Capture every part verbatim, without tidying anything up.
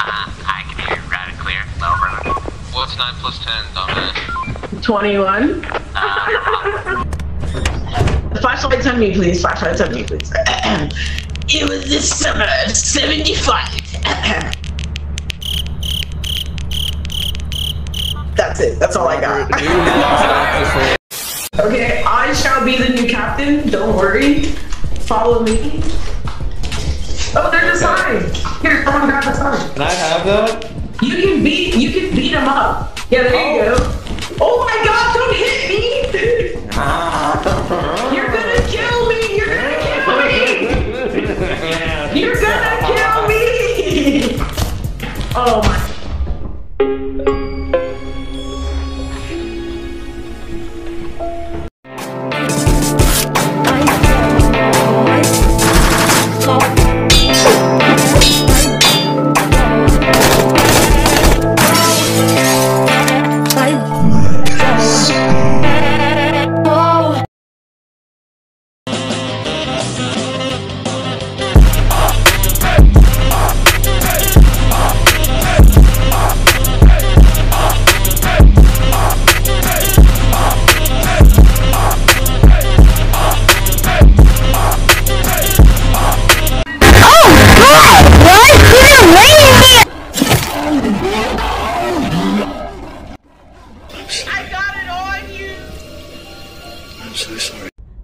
Uh, I can hear you loud and clear. Over. What's nine plus ten, dumbass? twenty-one. Uh, the flashlight's on me, please. Flashlight's on me, please. It was this summer of seventy-five. That's it. That's all I got. Okay, I shall be the new captain. Don't worry. Follow me. Oh, there's okay. A sign. Here, someone grab the sign. Can I have that? You can beat. You can beat him up. Yeah, there oh. you go. Oh my God! Don't hit me. You're gonna kill me. You're gonna kill me. You're gonna kill me. Oh my.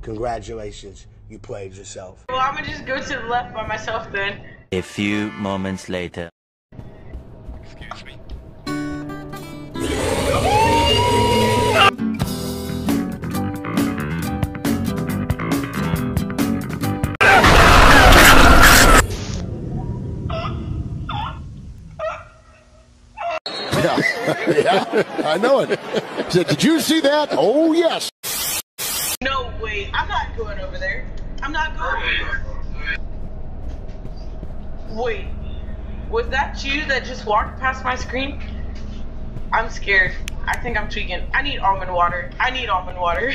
Congratulations, you played yourself. Well, I'm gonna just go to the left by myself then. A few moments later. Excuse me. Yeah, yeah, I know it. Said, did you see that? Oh, yes. No way, I'm not going over there. I'm not going over there. Wait, was that you that just walked past my screen? I'm scared. I think I'm tweaking. I need almond water. I need almond water.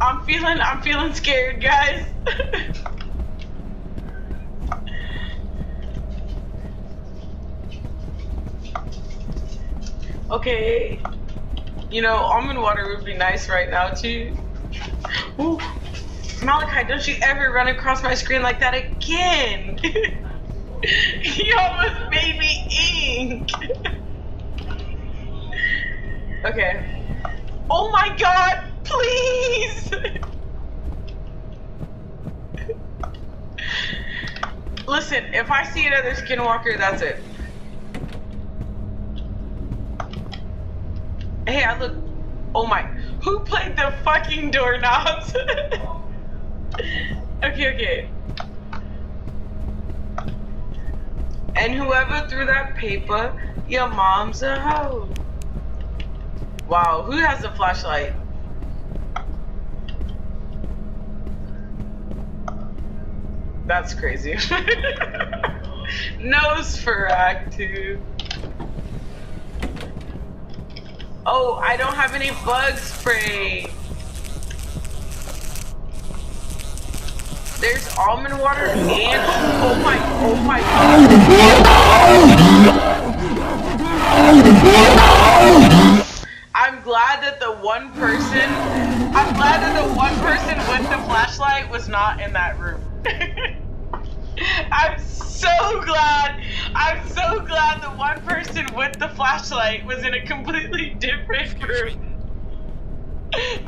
I'm feeling, I'm feeling scared, guys. Okay. You know, almond water would be nice right now, too. Ooh. Malachi, don't you ever run across my screen like that again! You almost made me ink! Okay. Oh my God, please! Listen, if I see another skinwalker, that's it. Hey, I look. Oh my. Who played the fucking doorknobs? Okay, okay. And whoever threw that paper, your mom's a hoe. Wow, who has a flashlight? That's crazy. Nose for act two. Oh, I don't have any bug spray. There's almond water and oh my, oh my God. I'm glad that the one person, I'm glad that the one person with the flashlight was not in that room. I'm so glad, I'm so glad the one person with the flashlight was in a completely different room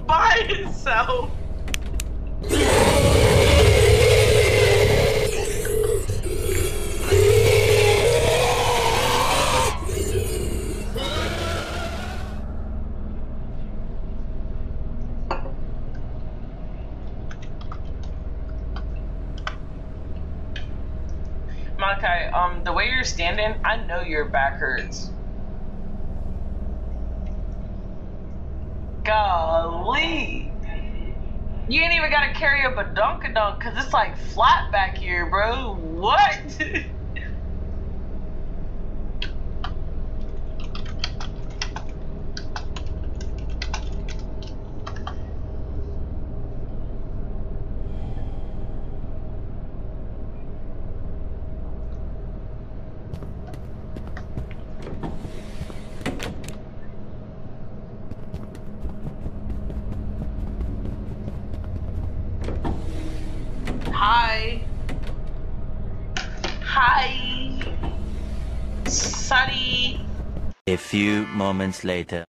by himself. Malachi, um, the way you're standing, I know your back hurts. Golly! You ain't even gotta carry a badonkadonk, cause it's like flat back here, bro. What? everybody. A few moments later.